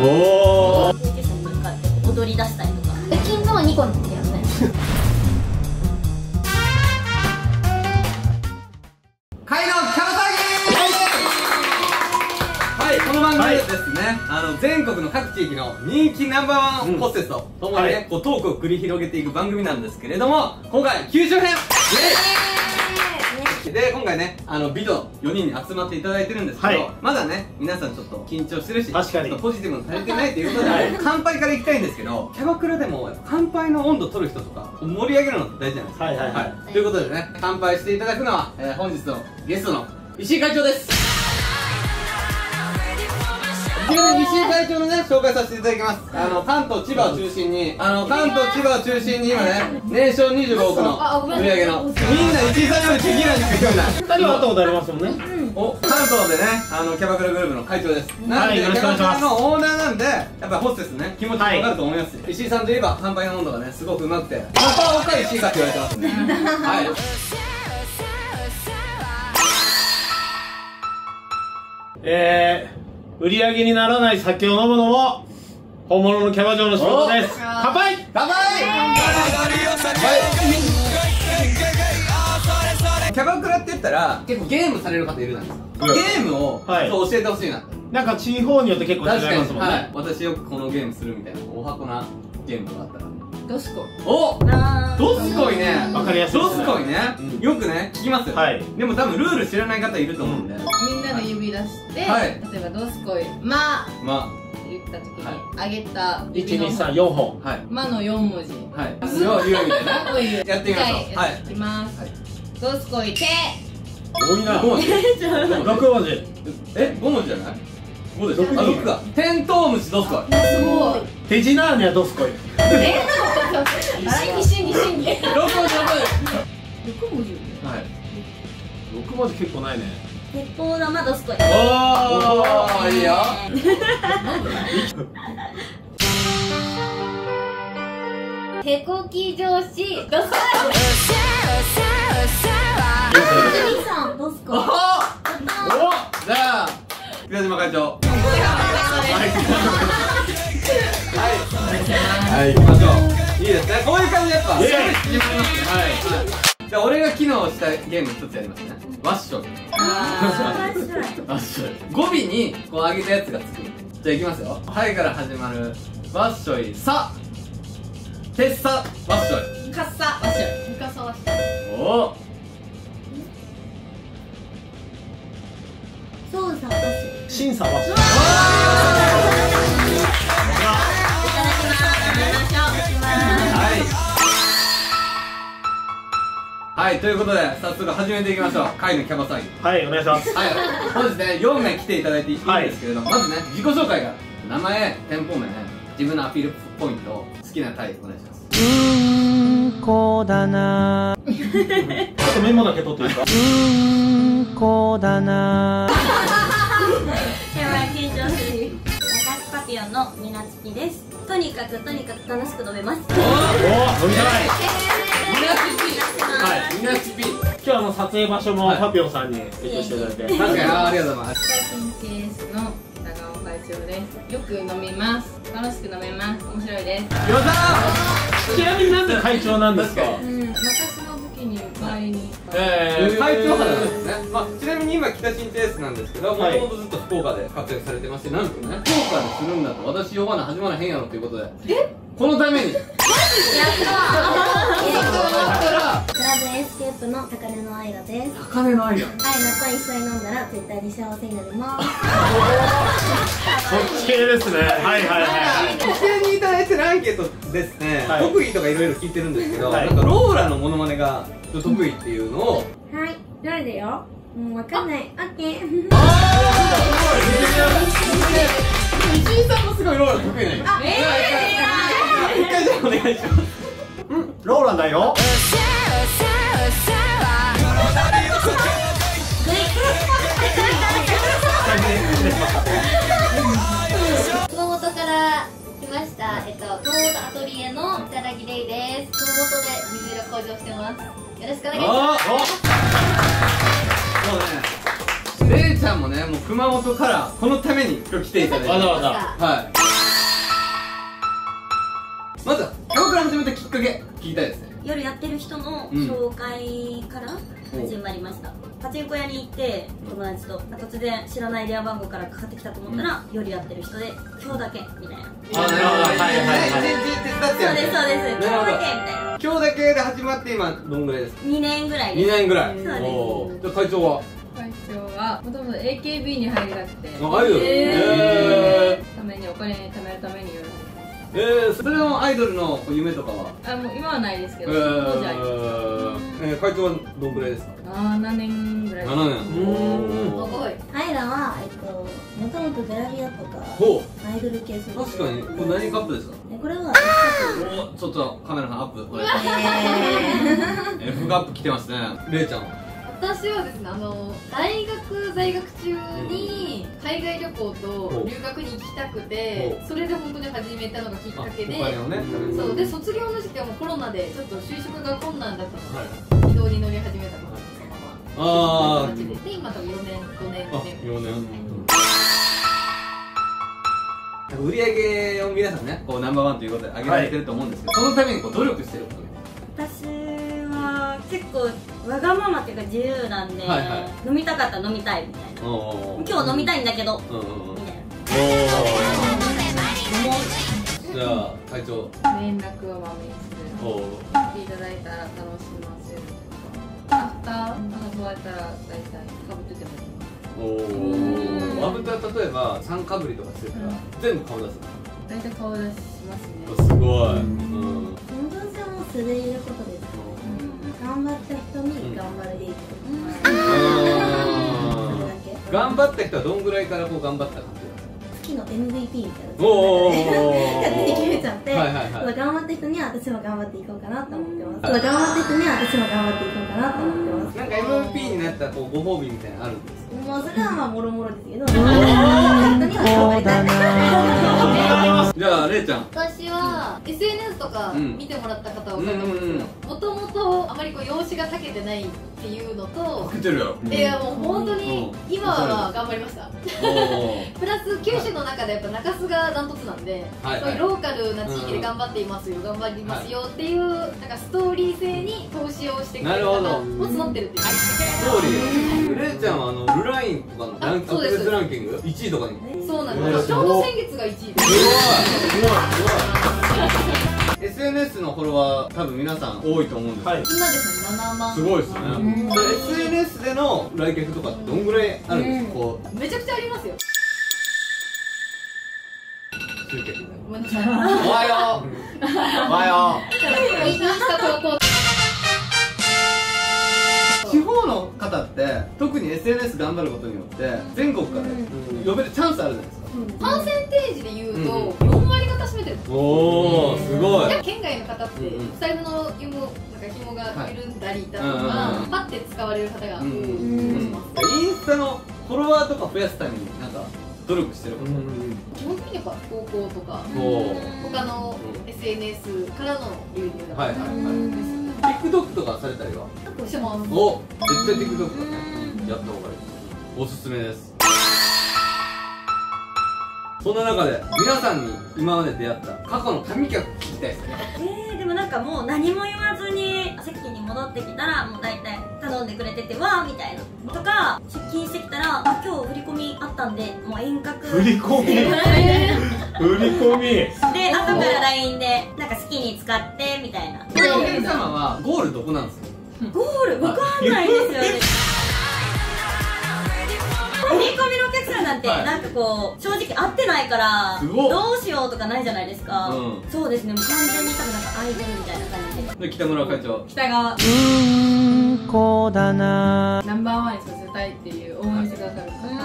おお。踊り出したりとか。え、金のは2個なんだよね。海のキャバタギ。はい、この番組ですね。全国の各地域の人気ナンバーワンホステスとともにね、こうトークを繰り広げていく番組なんですけれども、今回九州編。で、今回ね、美と4人に集まっていただいてるんですけど、まだね、皆さんちょっと緊張してるし、ポジティブに足りてないということで、乾杯からいきたいんですけど、キャバクラでも乾杯の温度取る人とか盛り上げるのって大事じゃないですか。ということでね、乾杯していただくのは本日のゲストの石井会長です。石井会長のね、紹介させていただきます。関東、千葉を中心に今ね、年商25億の売り上げのみんな石井さんよりできないんですよ。2人は会ったことありますもんね。関東でね、キャバクラグループの会長です。なのでキャバクラのオーナーなんで、やっぱりホステスね、気持ちが分かると思います。石井さんといえば乾杯の温度がね、すごくうまくてパパオカ石井かって言われてますね。売り上げにならない酒を飲むのも本物のキャバ嬢の仕事です。乾杯乾杯。キャバクラって言ったら結構ゲームされる方いるじゃないですか。ゲームを教えてほしいな。なんか地方によって結構違いますもんね。私よくこのゲームするみたいな大箱なゲームがあったらドスコイ。おっ、ドスコイね、わかりやすい。ドスコイね、よくね聞きますよ。でも多分ルール知らない方いると思うんで、みんなの指出して、例えばドスコイ「ま」って言った時にあげた123、4本「ま」の4文字それを言うみたいな。やってみましょう。はい、やっていきます。ドスコイ「て」多いな。6文字。え、5文字じゃない？5でしょ。あ、6か。テントウムシドスコイ。すごい。手品アニはドスコイ。審議6文字。はい、6文字結構ないね。鉄砲玉ドスコイ。おー、いいよ。手こき上司ドスコイ。さんドスコイ。おお、じゃあ平島会長。はい、行きましょう。いいですね、こういう感じでやっぱ自分の。じゃあ俺が機能したゲーム一つやりますね。ワッショイ。ワッショイ、語尾にこう上げたやつがつく。じゃあいきますよ。はいから始まるワッショイ。さてっさワッショイ。かっさワッショイ。むかさワッショイ。おお、そうさワッショイ。しんさワッショイ。はい、ということで早速始めていきましょう。海のキャバタギ。はい、お願いします。はい、本日ね4名来ていただいていいんですけれども、まずね自己紹介から名前、店舗名、自分のアピールポイント、好きなタイプお願いします。うんこだな。ちょっとメモだけ取っていいですか。うんこだな。やばい、緊張する。私パピオンのみなつきです。とにかく楽しく飲めます。おお、飲みたい。みなちぴ。今日撮影場所もパピオさんに提供していただいて。確かに、ありがとうございます。キャバクラの長尾会長です。よく飲みます。楽しく飲めます。面白いです。よっしゃ。ちなみになんで会長なんですか。私の時に迎えに会長派なんですね。ちなみに今北新地エースなんですけど、もともとずっと福岡で活躍されてまして、なんとね福岡でするんだと私呼ばな始まらへんやろということで、このためにマジでやった。クラブエスケープの高根の愛がです。高根の愛が、愛菜と一緒に飲んだら絶対に幸せになります。特権ですね。はいはいはい。特権にいただいてるアンケートですね。特技とかいろいろ聞いてるんですけど、なんかローラのモノマネが得意っていうのを。はい、どれだよ。もうわかんない。オッケー。石井さんもすごいローラ得意なの。一回じゃあお願いします。ローラだよ。熊本から来ました。熊本アトリエの北田綺麗です。熊本で水色向上してます。よろしくお願いします。そうね、れいちゃんもねね、もう熊本からこのために今日来ていただいて、わざわざ、はい。まずは僕ら始めたきっかけ聞きたいですね。夜やってる人の紹介から始まりました。パチンコ屋に行って友達と突然知らない電話番号からかかってきたと思ったら、夜やってる人で今日だけみたいな。あ、なるほど、はいはいはい。そうですそうです、今日だけみたいな。今日だけで始まって今どんぐらいですか？2年ぐらいです。2年ぐらい。そうです。じゃあ会長は？会長はもともと AKB に入りたくて、アイドルためにお金貯めるために夜。それのアイドルの夢とかは？あ、もう今はないですけど、当時あります。会長はどんくらいですか？7年ぐらい。7年。若い。アイラはもともとベラリアとかアイドル系。確かに。これ何カップですか？これはちょっとカメラのアップ。これ。F カップ来てますね。レイちゃんは？私はですね、大学在学中に海外旅行と留学に行きたくて、それで本当に始めたのがきっかけで、そうで卒業の時期はもうコロナでちょっと就職が困難だったので、軌道に乗り始めたのがそのままで、今多分4年。売り上げを皆さんね、こうナンバー1ということで上げられてると思うんですけど、そのためにこう努力してることね。結構わがままっていうか自由なんで、飲みたかったら飲みたいみたいな、今日飲みたいんだけどみたいな。じゃあ会長、連絡をまめにする、いただいたら楽しませるとか、アフター加えたら大体かぶってても、アフター例えば3かぶりとかしてたら全部顔出す、大体顔出しますね。すごい。本当にもう素でいることです。頑張った人に頑張るリーチ。頑張った人はどんぐらいからこう頑張ったかっていうの？月の MVP みたいな感じで決めちゃって、頑張った人には私も頑張っていこうかなと思ってます。頑張った人には私も頑張っていこうかなと思ってます。なんか MVP になったご褒美みたいなのあるんですか？もうそれはまあもろもろですけど、頑張った人には頑張りたい。じゃあれいちゃん、私は SNS とか見てもらった方は分かると思うんですけど、もともとあまりこう容姿がたけてないっていうのと、いやもう本当に今は頑張りました。プラス九州の中でやっぱ中洲がダントツなんで、そういうローカルな地域で頑張っていますよ、頑張りますよっていうなんかストーリー性に投資をしてくれる方も募ってるっていう。ストーリー。れいちゃんはルラインとかのランキング、特別ランキング1位とかに。そうなんです。ちょうど先月が1位です。すごい。SNS のフォロワー多分皆さん多いと思うんですけど、今ですね7万。すごいですね。SNS での来客とかってどんぐらいあるんですか？めちゃくちゃありますよ。おはよう。おはよう。地方の方って特に SNS 頑張ることによって全国から呼べるチャンスあるじゃないですか。パーセンテージで言うと4割方占めてる。おお、すごい。県外の方って財布の紐が緩んだりだとか、パッて使われる方が多い。インスタのフォロワーとか増やすためになんか努力してること。基本的にやっぱ投稿とか他の SNS からの流入だとかです。TikTok とかされたりは？してます。お、絶対 TikTok だね。やったほうがいい、おすすめです。そんな中で皆さんに今まで出会った過去の神客聞きたいですね。でもなんかもう何も言わずに席に戻ってきたらもう大体頼んでくれてて、わーみたいなとか、出勤してきたら今日振り込みあったんでもう遠隔振り込みで後から LINE でなんか好きに使ってみたいな。お客様はゴールどこなんですか？ゴールわかんないですよね。振り込みのお客さんなんてなんかこう正直合ってないからどうしようとかないじゃないですか。そうですね、もう完全に多分なんかアイドルみたいな感じで。北村会長、北川こうだな、ナンバーワンにさせたいっていう応援してくださる方が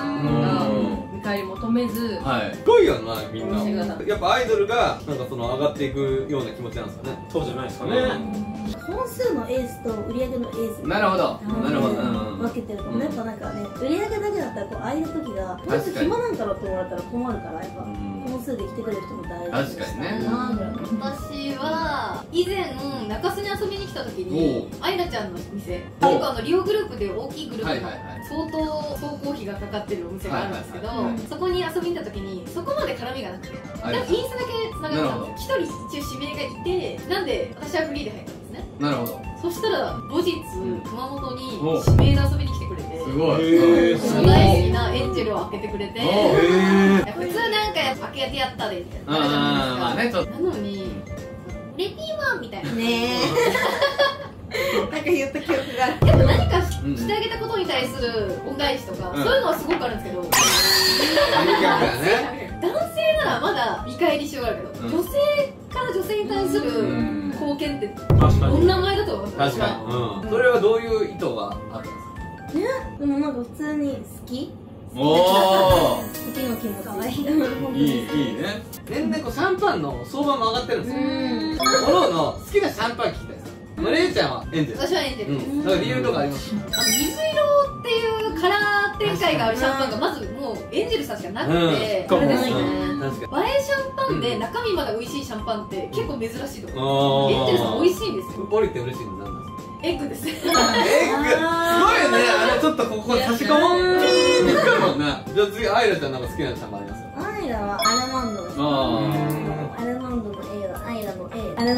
見返り求めず、すごいよなみんな。やっぱアイドルがなんかその上がっていくような気持ちなんですかね。そうじゃないですかね。本数のエースと売り上げのエース、なるほどなるほど、分けてると、やっぱなんかね、売り上げだけだったらこうああいう時が本当暇なんだろうってもらったら困るから、やっぱ本数で来てくれる人も大事ですね。私は以前中洲に遊びに来た時にアイラちゃんの店、結構リオグループで大きいグループの相当投稿費がかかってるお店があるんですけど、そこに遊びに行った時にそこまで絡みがなくて、インスタだけつながってたんですよ。一人一応指名がいて、なんで私はフリーで入ったんですね。なるほど。そしたら後日熊本に指名で遊びに来てくれて、すごいその大好きなエンジェルを開けてくれて、普通なんか開けてやったでみたいな感じじゃないですか。なのにレピーワンみたいなねなんか言った記憶がある。でも何かしてあげたことに対する恩返しとか、そういうのはすごくあるんですけど、男性ならまだ見返りしようあるけど、女性から女性に対する貢献ってお名前だと思います。確かに。それはどういう意図があったんですか。ね、でもなんか普通に好き。好きの気も可愛い。いいね。全然こうシャンパンの相場も上がってるんですよ。おのおの好きなシャンパン聞きたいです。まあれいちゃんはエンゼル。私はエンゼル。そういう理由とかあります。水色っていうカラー展開があるシャンパンがまずもうエンゼルさんしかなくて、これですね。映えシャンパンで中身まだ美味しいシャンパンって結構珍しいと思う。エンジェルさん美味しいんですよ。ボリって嬉しいのなんですか。エッグです。エッグすごいよね。あれちょっとここ差し込もんピーってくるもんな。じゃあ次アイラちゃんなんか好きなシャンパンありますか。アイラはアルモンドです。アルモンドの A はアイラの A、アルモンドの A はアイ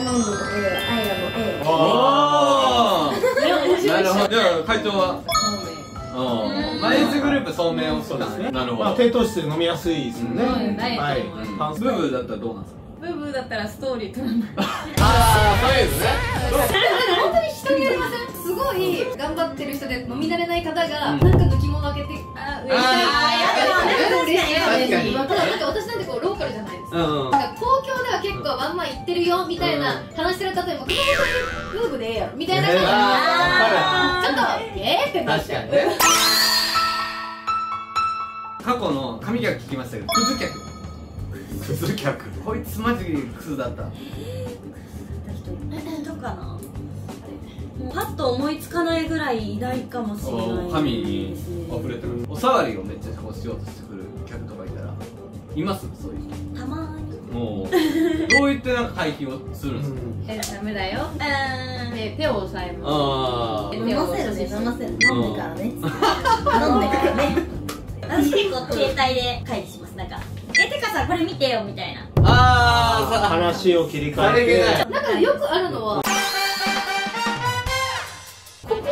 ラの A。なるほど。じゃあ会長はマイズグループそうめんをそうですね。なるほど。低糖質で飲みやすいですもんね。はい。ブーブーだったらどうなんですか。ブーブーだったらストーリーとなんだ。ああ、そういうね。本当に人によりません。すごい頑張ってる人で飲み慣れない方がなんか抜き物開けて、ああ、嬉しい。嬉しい。嬉しい。だって私なんてこうローカルじゃないですか。なんか東京では結構ワンマン行ってるよみたいな話してる方でもブーブーでええやみたいな感じ。ちょっとええってなっちゃう。過去の神客聞きましたけど、クズ客。クズ客。こいつマジクズだった。どうかな。パッと思いつかないぐらい偉大かもしれない。神に溢れてる。おさわりをめっちゃこうしようとしてくる客とかいたら、いますそういう人。たまに。もうどう言ってなんか解禁をするんですか。え、ダメだよ。で手を押さえます。飲ませるね、飲ませる。飲んでからね。飲んでからね。私結構携帯で会議します。なんかてかさこれ見てよみたいな。ああ話を切り替えて。なんかよくあるのはここの距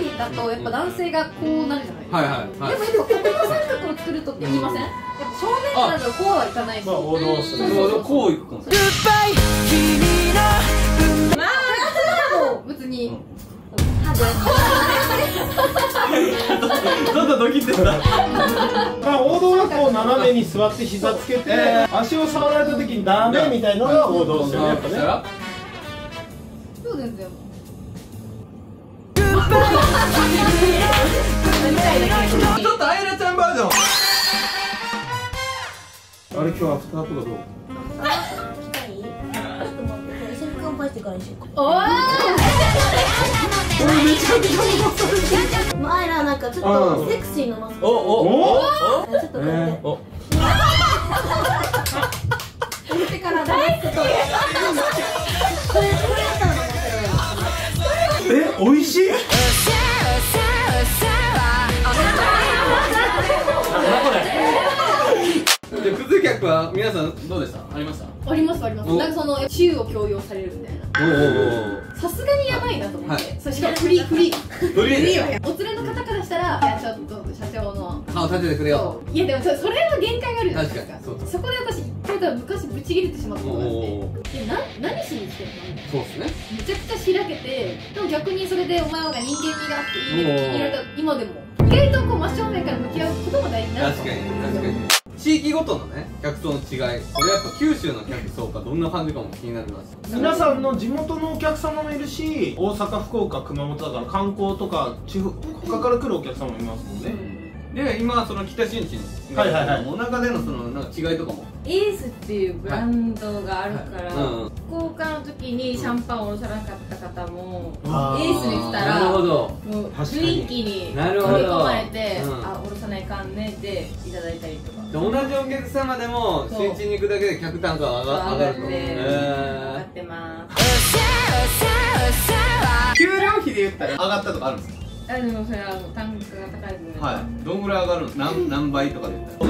離だとやっぱ男性がこうなるじゃないですか。はいはい。でもここの三角を作るとって言いません。やっぱ正面からのこうはいかないし。まあ王道ですね。こういくかもしれない。まあ別に。ちょっとドキッてした。王道はこう斜めに座って膝つけて足を触られた時にダメみたいなのが王道ですよね。やっぱね。そうですよ。ちょっとあいらちゃんバージョン。あれ今日アフタートだどう？来たい？ちょっと待って、一緒に乾杯してから一緒に。おお。これめちゃくちゃマイラなんかちょっとセクシーなマスク。おおお。ちょっとこれで。お。見てから大好き。これだったのかな。え、美味しい。なんこれ。で、クズ客は皆さんどうでした？ありました？ありますあります。なんかその週を強要されるみたいな。さすがにやばいなと思って、そしてフリーはお連れの方からしたら、いやちょっと社長の顔立ててくれよ。いやでもそれは限界があるじゃないですか。そこで私一回だ昔ぶち切れてしまったことがあって、いや何しに来てるの？そうですね。めちゃくちゃ開けて、でも逆にそれでお前は人間味があっていいねって言われた今でも意外とこう真正面から向き合うことも大事な。確かに確かに。地域ごとのね、客層の違い、それやっぱ九州の客層かどんな感じかも気になります。皆さんの地元のお客様もいるし、大阪、福岡、熊本だから観光とか地方他から来るお客様もいますもんね。で、今その北新地にお腹でのそのなんか違いとかも。エースっていうブランドがあるから、福岡の時にシャンパンをおろさなかった方もエースに来たら、雰囲気に取り込まれて、あ、おろさないかんねでいただいたりとか。同じお客様でも新地に行くだけで客単価が上がると思うね。上がってます。給料費で言ったら上がったとかあるんですか。あ、でもそれは単価が高いですね。はい。どんぐらい上がるの？何倍とかで言ったら。す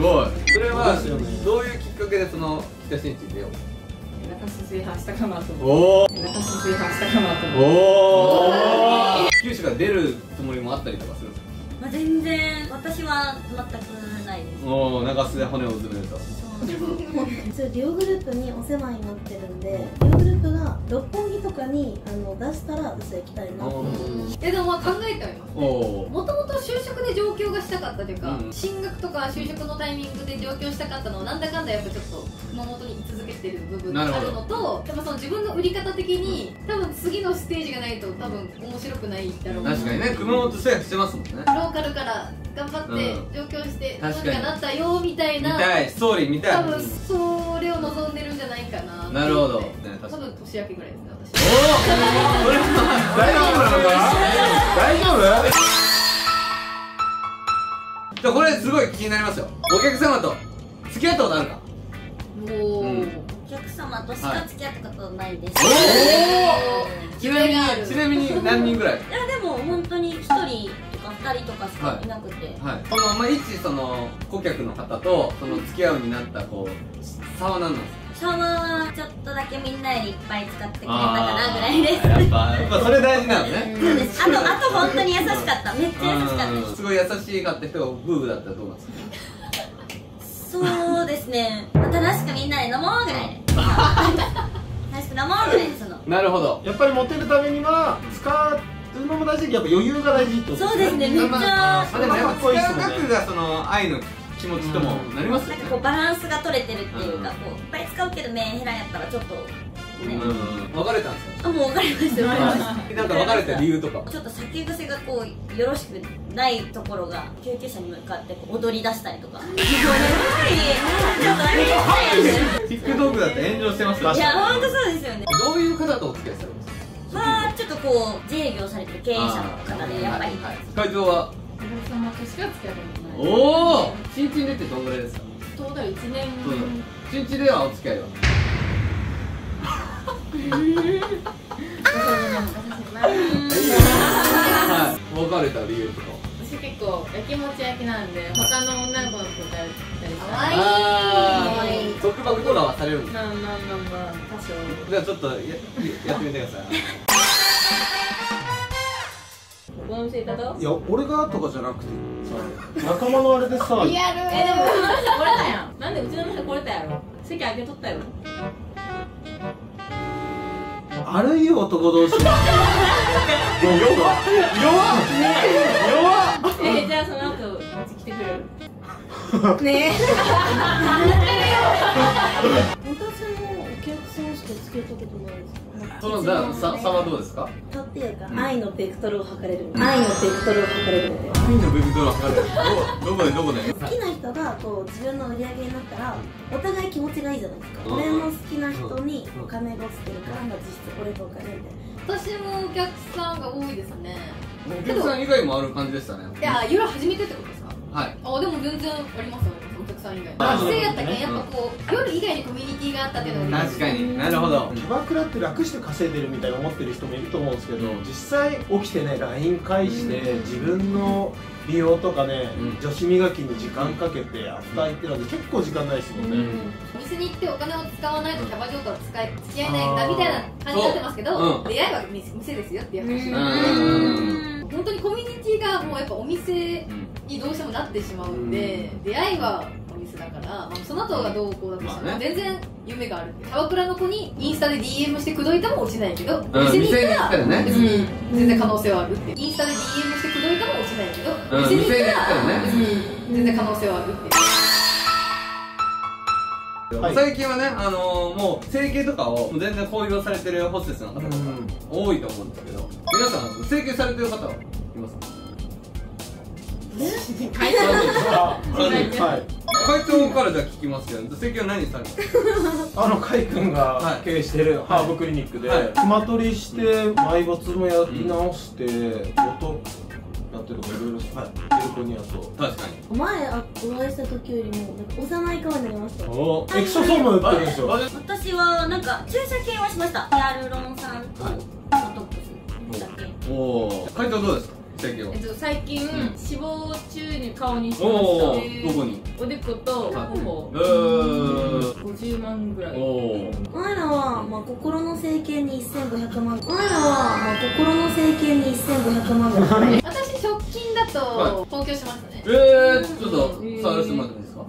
ごい。それはどういうきっかけでその北新地に出よう？おお。九州から出るつもりもあったりとかするんですか？まあ全然私は全くないです。おお、中洲で骨をうずめると。リオグループにお世話になってるんで、リオグループが六本木とかに出したら私は行きたいなと思って。でも考えておりますね。もともと就職で上京がしたかったというか、進学とか就職のタイミングで上京したかったのはなんだかんだやっぱちょっと熊本に居続けてる部分があるのと、その自分の売り方的に多分次のステージがないと多分面白くないだろう。確かにね、熊本制約してますもんね。ローカルから頑張って上京してなんかなったよみたいなストーリーみたいな、多分それを望んでるんじゃないかな。なるほど。多分年明けぐらいですね、私。おお、大丈夫なのかな。大丈夫。じゃあこれすごい気になりますよ。お客様と付き合ったことあるか？おお、お客様としか付き合ったことないです。おお、ちなみに何人ぐらい？いやでも本当に一人2人とかしかいなくて、そのまあ一その顧客の方とその付き合うになったこう差は何なんですか？差はちょっとだけみんなよりいっぱい使ってくれたかなぐらいです。やっぱそれ大事なのね。そうです。あと本当に優しかった。めっちゃ優しかった。すごい優しかった人が夫婦だったらどうなんですか？そうですね、楽しくみんなで飲もうぐらいで、楽しく飲もうぐらいで。そのなるほど。やっぱりモテるためには使って自分も大事だけど、やっぱ余裕が大事ってことですね。そうですね、めっちゃ。でもやっぱ使う額がその愛の気持ちともなりますよね。なんかこうバランスが取れてるっていうか、こういっぱい使うけど目減らんやったらちょっとね。別れたんですか？あ、もう別れました。なんか別れた理由とか？ちょっと酒癖がこうよろしくないところが救急車に向かって踊り出したりとか。すごい。ちょっと何やってんやん。TikTok だって炎上してますから。いや本当そうですよね。どういう方とお付き合いされますか？まあちょっとこう自営業されてる経営者の方で、やっぱり会長はお客様としか付き合ってない。おお、新地でってどんぐらいですか？トータル1年。新地ではお付き合いは別れた理由とか？私結構やきもち焼きなんで、他の女の子のことやったりとか。可愛い。束縛とかはされるんですか？まあ多少。じゃあちょっとやってみてください。いや、俺がとかじゃなくて仲間のあれでさ。リアル。でもこの店来れたやん。なんでうちの店来れたやろ。席開けとったやろ。あれいい男同士。弱っ弱っ弱っ。じゃあその後うち来てくれるねえ。その差はどうですか？差っていうか、愛のベクトルを測れる。愛のベクトルを測れる。愛のベクトルを測れる。どこで好きな人がこう自分の売り上げになったらお互い気持ちがいいじゃないですか。俺の好きな人にお金が落ちてるから、実質俺とお金で。私もお客さんが多いですね。お客さん以外もある感じでしたね。いや、夜初めてってことですか？はい。あ、でも全然ありますよね。学生やったけん、やっぱこう夜以外にコミュニティがあったっていうのが確かに。なるほど。キャバクラって楽して稼いでるみたいに思ってる人もいると思うんですけど、実際起きてね LINE 返して自分の美容とかね、女子磨きに時間かけてアフター行ってるので結構時間ないですもんね。お店に行ってお金を使わないとキャバ嬢とは付き合えないんだみたいな感じになってますけど、出会いは店ですよっていう話なんで、本当にコミュニティがもうやっぱお店にどうしてもなってしまうんで、出会いはだから、まあ、その後がどうこうだとしても全然夢がある。キャバクラの子にインスタで DM して口説いたも落ちないけど、店に行ったら別に全然可能性はあるって。インスタで DM して口説いたも落ちないけど、店に行ったら別に全然可能性はあるって。最近はね、もう整形とかを全然公表されてるホステスの方が多いと思うんですけど、皆さん整形されてる方はいますか？会長からじゃ聞きますけど、整形は何されますか？海君が経営してるハーブクリニックで熊取りして埋没もやり直して音やってるとかいろいろしてる子にやと。確かに前お会いした時よりも幼い顔になりました。おエクソソーム打ってるんですよ。私はなんか注射系はしました。ヒアルロン酸とボトックスだけ。おお。回答どうですか？最近、脂肪中に顔にしてました。どこに？おでこと頬。50万ぐらい。我らはまあ心の整形に1500万。我らはまあ心の整形に1500万ぐらい。私直近だと東京しますね。ちょっと触らせてもらってもいいですか？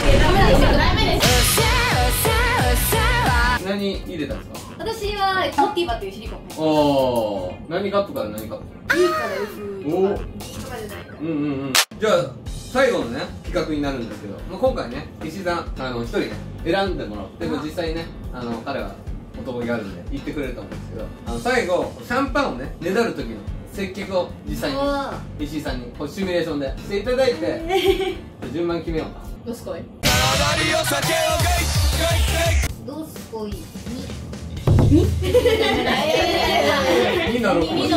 ダメですよ、ダメです。何入れたんですか？私はモッティバっていうシリコン。ああ、何カップから何カップ？いいからです。おお。とかじゃないか。じゃあ最後のね企画になるんですけど、まあ今回ね石井さん一人ね選んでもらって、でも実際ね彼は男気があるんで言ってくれると思うんですけど、最後シャンパンをねねだる時の接客を実際に石井さんにシミュレーションでしていただいて、順番決めようか。どすこい。どすこい2の5。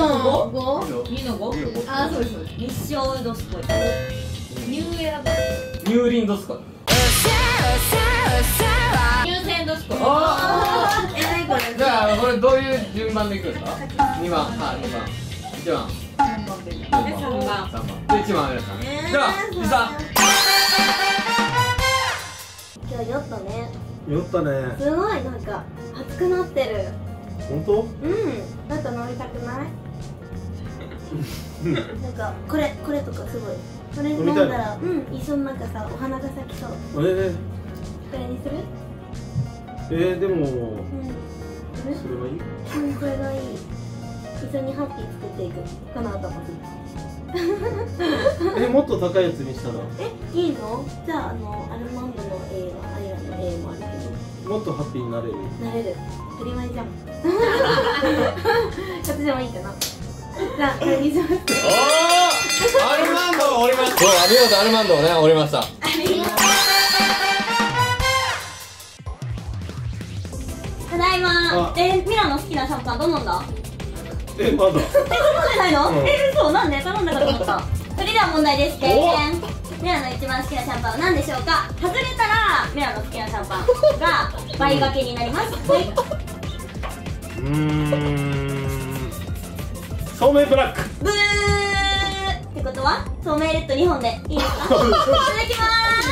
ああそうです、日照どすこい、ニューエラ、乳輪どすこい、乳腺どすこい。ああ、じゃあこれどういう順番でいくんですか？2番、2番、1番、3番、3番、1番ありましたね。じゃあ石井さん今日酔ったね。酔ったね。すごいなんか熱くなってる。本当？うん。なんか飲みたくない？なんかこれとかすごい。これ飲んだら一緒になんかさお花が咲きそう。これにする？でもそれはいい？これがいい。一緒にハッピー作っていく。この後も。もっと高いやつにしたら？いいの？じゃあアルモンドのAは。もあるけど、もっとハッピーになれる。なれる。当たり前じゃん。ちょっとでもいいかな。じゃあこれにします。おお、アルマンドを折りました。見事アルマンドをね折りました。ありがとう。ただいま。ミラの好きなシャンパンどう飲んだ？まだ。飲んでないの？嘘、なんで頼んだかと思った。それでは問題です。ミラの一番好きなシャンパンは何でしょうか？外れたらミラの好きなシャンパンが倍掛けになります。聡明ブラック。ブー。ってことは聡明レッド2本でいいですか？いただきまーす。お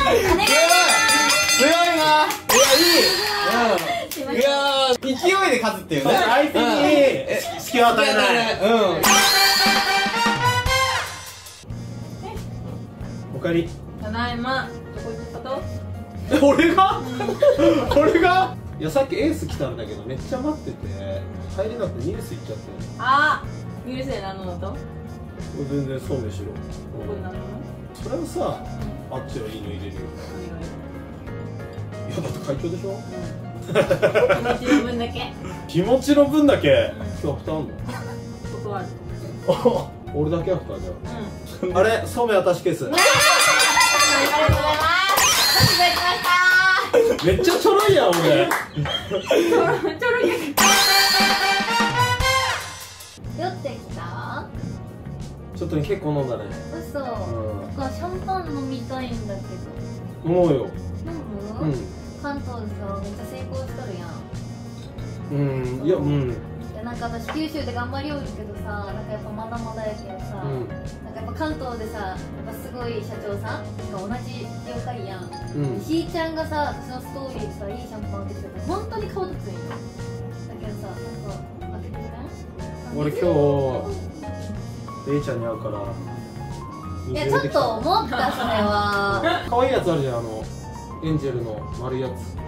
願いします。強いな。いやいい。いや勢いで勝つっていうね。相手に隙を与えない。ただいま。どこ行ったと？俺がいや、さっきエース来たんだけどめっちゃ待ってて帰れなくてニュース行っちゃって。ああ、ニュースで何の音？全然そうめしろ。これ何の？それはさ、あっちはいいの入れるよ。いや、だって会長でしょ？気持ちの分だけ。気持ちの分だけ。今日負担あんの？断る。俺だけは負担だよ。あれ、そうめ私ケース。ありがとうございます。めっちゃちょろいやん、俺。ちょろい。酔ってきた？ちょっと結構飲んだね。嘘。なんかシャンパン飲みたいんだけど。飲もうよ。飲む？うん。関東でさ、めっちゃ成功しとるやん。うん、いや、うん。なんか私九州で頑張りおるけどさ、なんかやっぱまだまだやけどさ、なんかやっぱ関東でさ、やっぱすごい社長さんと同じ業界やん。石井ちゃんがさ、私のストーリーでさ、いいシャンパン開けてたら本当に顔立つんよ。だけどさ、なんか開けてくれない？俺今日レイちゃんに会うから。いやちょっと思った、それは。可愛いやつあるじゃん、エンジェルの丸いやつ。エ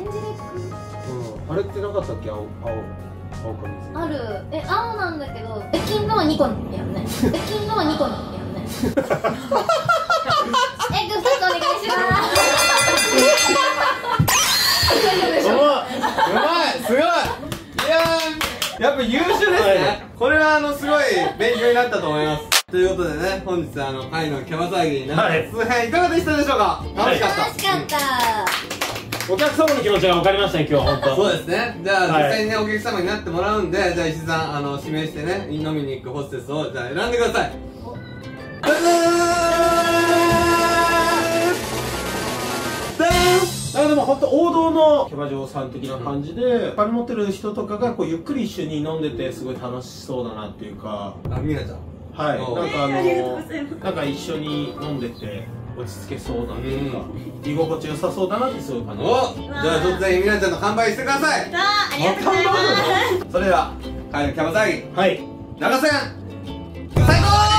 ンジェルック？あれってなかったっけ、青髪。ある。青なんだけど、金のは2個なんだよね。金のは2個なんだよね。ちょっとお願いします。うまい、すごい。いや、やっぱ優秀ですね。これはすごい勉強になったと思います。ということでね、本日愛のキャバ騒ぎになる通編いかがでしたでしょうか？楽しかった。楽しかった。お客様の気持ちが分かりましたね、今日は本当。そうですね。じゃあ実際にね、お客様になってもらうんで、じゃあ石井さん指名してね、飲みに行くホステスをじゃあ選んでください。ダン！だからでも本当王道のキャバ嬢さん的な感じで、お金持ってる人とかがこうゆっくり一緒に飲んでてすごい楽しそうだなっていうか。あ、ミナちゃん。はい、なんか一緒に飲んでて落ち着けそうなっていうか、居心地良さそうだなってすごい感じ。お、じゃあ突然ミナちゃんの完売してください。ありがとうございます。それでは帰るキャバ詐欺。はい。長瀬最高。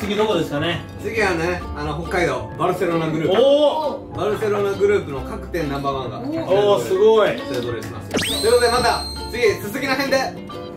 次どこですかね。次はね、北海道バルセロナグループ。おお、バルセロナグループの各店ナンバーワンが。おお、すごい。それぞれします。ということでまた次続きの辺で。